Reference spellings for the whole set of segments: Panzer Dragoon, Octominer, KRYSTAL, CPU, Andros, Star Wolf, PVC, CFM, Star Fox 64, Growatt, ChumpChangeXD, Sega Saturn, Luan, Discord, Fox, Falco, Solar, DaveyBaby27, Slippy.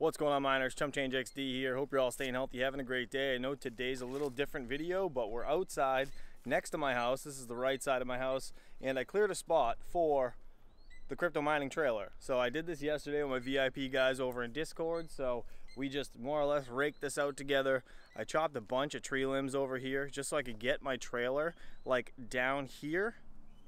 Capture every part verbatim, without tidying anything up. What's going on, miners? ChumpChangeXD here. Hope you're all staying healthy, having a great day. I know today's a little different video, but we're outside next to my house. This is the right side of my house, and I cleared a spot for the crypto mining trailer. So I did this yesterday with my V I P guys over in Discord. So we just more or less raked this out together. I chopped a bunch of tree limbs over here just so I could get my trailer like down here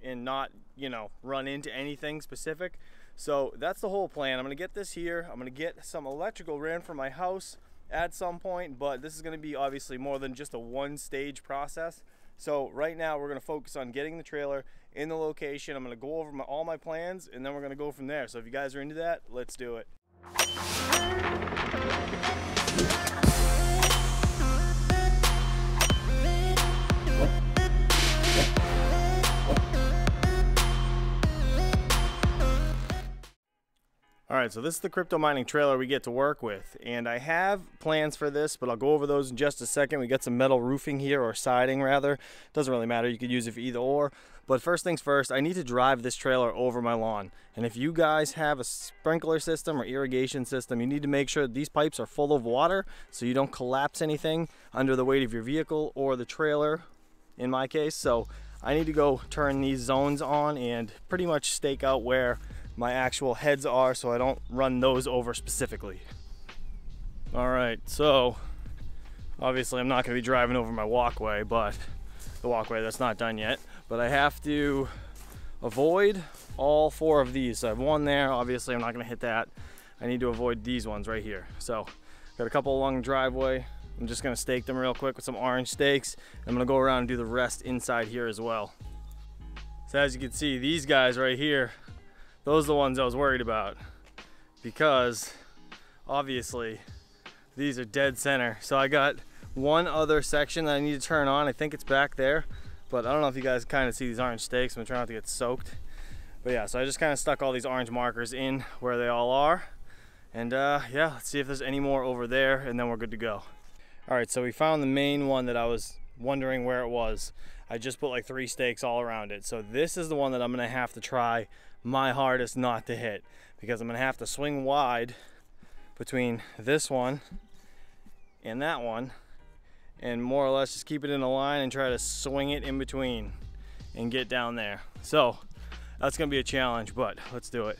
and not, you know, run into anything specific. So that's the whole plan. I'm gonna get this here. I'm gonna get some electrical ran from my house at some point, but this is gonna be obviously more than just a one stage process. So right now we're gonna focus on getting the trailer in the location. I'm gonna go over my, all my plans, and then we're gonna go from there. So if you guys are into that, let's do it. All right, so this is the crypto mining trailer we get to work with, and I have plans for this, but I'll go over those in just a second. We got some metal roofing here, or siding rather. Doesn't really matter, you could use it for either or. But first things first, I need to drive this trailer over my lawn. And if you guys have a sprinkler system or irrigation system, you need to make sure that these pipes are full of water so you don't collapse anything under the weight of your vehicle or the trailer, in my case. So I need to go turn these zones on and pretty much stake out where my actual heads are so I don't run those over specifically. All right, so obviously I'm not gonna be driving over my walkway, but the walkway that's not done yet, but I have to avoid all four of these. So I have one there, obviously I'm not gonna hit that. I need to avoid these ones right here. So got a couple along the driveway. I'm just gonna stake them real quick with some orange stakes. I'm gonna go around and do the rest inside here as well. So as you can see, these guys right here, those are the ones I was worried about, because obviously these are dead center. So I got one other section that I need to turn on. I think it's back there, but I don't know if you guys kind of see these orange stakes. I'm trying not to get soaked. But yeah, so I just kind of stuck all these orange markers in where they all are. And uh, yeah, let's see if there's any more over there, and then we're good to go. All right, so we found the main one that I was wondering where it was. I just put like three stakes all around it. So this is the one that I'm gonna have to try my hardest not to hit, because I'm gonna have to swing wide between this one and that one, and more or less just keep it in a line and try to swing it in between and get down there. So that's gonna be a challenge, but let's do it.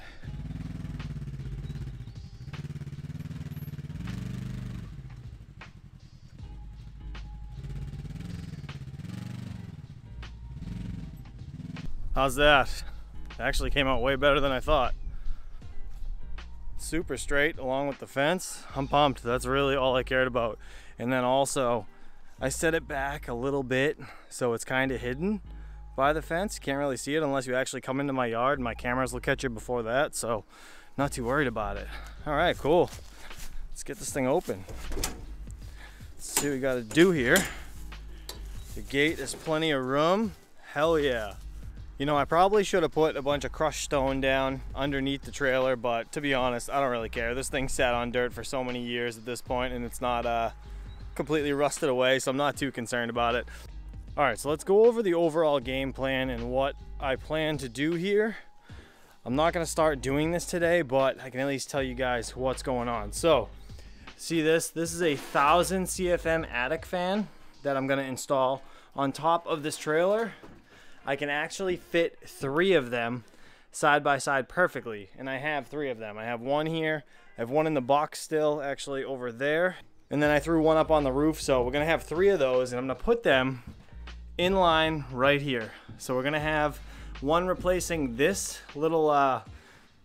How's that? Actually came out way better than I thought. Super straight along with the fence. I'm pumped. That's really all I cared about. And then also I set it back a little bit so it's kind of hidden by the fence. Can't really see it unless you actually come into my yard, and my cameras look at you before that, so not too worried about it. All right, cool. Let's get this thing open. Let's see what we got to do here. The gate is plenty of room. Hell yeah. You know, I probably should have put a bunch of crushed stone down underneath the trailer, but to be honest, I don't really care. This thing sat on dirt for so many years at this point, and it's not uh, completely rusted away, so I'm not too concerned about it. All right, so let's go over the overall game plan and what I plan to do here. I'm not gonna start doing this today, but I can at least tell you guys what's going on. So, see this? This is a thousand C F M attic fan that I'm gonna install on top of this trailer. I can actually fit three of them side by side perfectly, and I have three of them. I have one here, I have one in the box still actually over there, and then I threw one up on the roof. So we're gonna have three of those, and I'm gonna put them in line right here. So we're gonna have one replacing this little uh,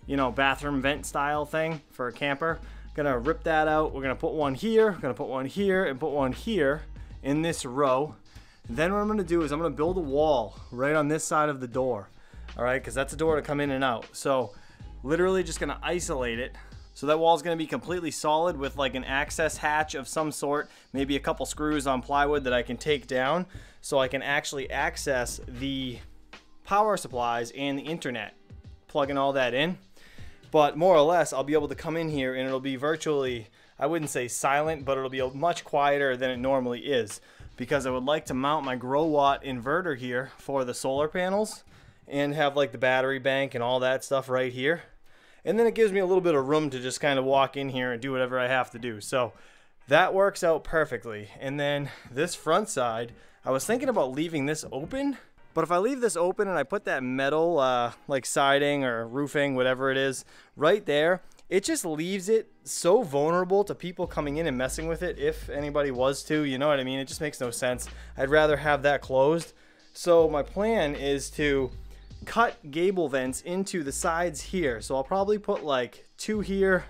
you know, bathroom vent style thing for a camper. Gonna rip that out. We're gonna put one here, we're gonna put one here, and put one here in this row. Then what I'm gonna do is I'm gonna build a wall right on this side of the door, all right? Because that's a door to come in and out. So literally just gonna isolate it. So that wall is gonna be completely solid with like an access hatch of some sort, maybe a couple screws on plywood that I can take down so I can actually access the power supplies and the internet, plugging all that in. But more or less, I'll be able to come in here, and it'll be virtually, I wouldn't say silent, but it'll be much quieter than it normally is, because I would like to mount my Growatt inverter here for the solar panels and have like the battery bank and all that stuff right here. and then it gives me a little bit of room to just kind of walk in here and do whatever I have to do. So that works out perfectly. And then this front side, I was thinking about leaving this open, but if I leave this open and I put that metal uh, like siding or roofing, whatever it is, right there, it just leaves it so vulnerable to people coming in and messing with it, if anybody was to, you know what I mean? It just makes no sense. I'd rather have that closed. So my plan is to cut gable vents into the sides here. So I'll probably put like two here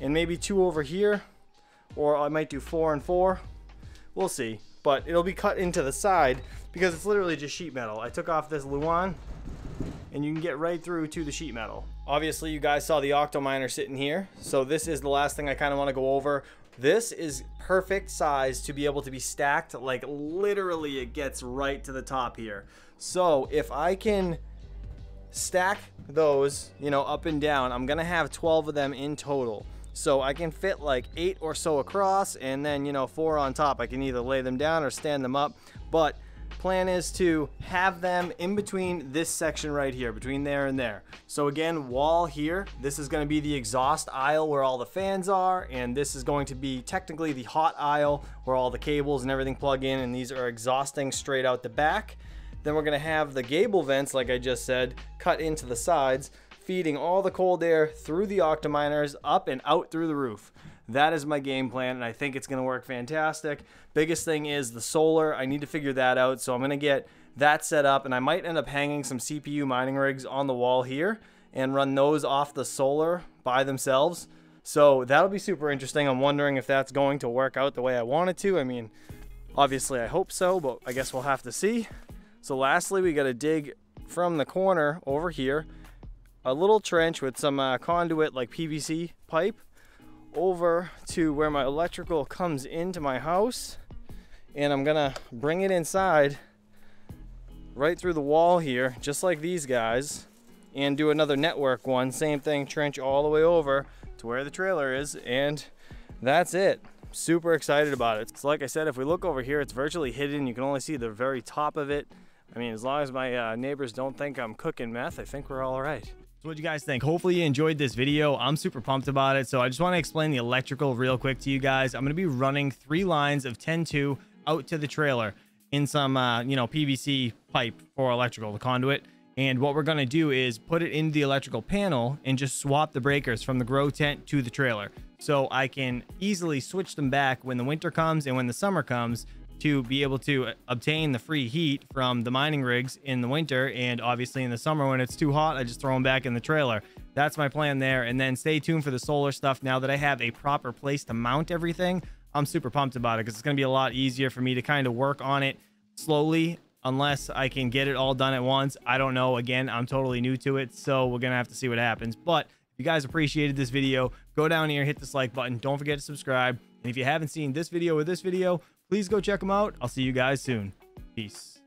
and maybe two over here, or I might do four and four. We'll see, but it'll be cut into the side because it's literally just sheet metal. I took off this Luan and you can get right through to the sheet metal. Obviously, you guys saw the Octominer sitting here, so this is the last thing I kind of want to go over. This is perfect size to be able to be stacked, like literally it gets right to the top here. So if I can stack those, you know, up and down, I'm gonna have twelve of them in total. So I can fit like eight or so across, and then, you know, four on top. I can either lay them down or stand them up, but plan is to have them in between this section right here, between there and there. So again, wall here, this is going to be the exhaust aisle where all the fans are, and this is going to be technically the hot aisle where all the cables and everything plug in, and these are exhausting straight out the back. Then we're going to have the gable vents, like I just said, cut into the sides, feeding all the cold air through the Octominers up and out through the roof. That is my game plan, and I think it's going to work fantastic. Biggest thing is the solar. I need to figure that out, so I'm going to get that set up, and I might end up hanging some C P U mining rigs on the wall here and run those off the solar by themselves. So that'll be super interesting. I'm wondering if that's going to work out the way I want it to. I mean, obviously I hope so, but I guess we'll have to see. So lastly, we got to dig from the corner over here a little trench with some uh, conduit, like P V C pipe, over to where my electrical comes into my house, and I'm gonna bring it inside right through the wall here, just like these guys, and do another network one, same thing, trench all the way over to where the trailer is, and that's it. Super excited about it. So like I said, if we look over here, it's virtually hidden. You can only see the very top of it. I mean, as long as my uh, neighbors don't think I'm cooking meth, I think we're all right. So what do you guys think? Hopefully you enjoyed this video. I'm super pumped about it. So I just want to explain the electrical real quick to you guys. I'm going to be running three lines of ten two out to the trailer in some, uh, you know, P V C pipe for electrical, the conduit. And what we're going to do is put it into the electrical panel and just swap the breakers from the grow tent to the trailer. So I can easily switch them back when the winter comes and when the summer comes, to be able to obtain the free heat from the mining rigs in the winter, and obviously in the summer when it's too hot, I just throw them back in the trailer. That's my plan there. And then stay tuned for the solar stuff. Now that I have a proper place to mount everything, I'm super pumped about it because it's going to be a lot easier for me to kind of work on it slowly, unless I can get it all done at once. I don't know. Again, I'm totally new to it, so we're going to have to see what happens. But if you guys appreciated this video, go down here, hit this like button. Don't forget to subscribe. And if you haven't seen this video or this video, please go check them out. I'll see you guys soon. Peace.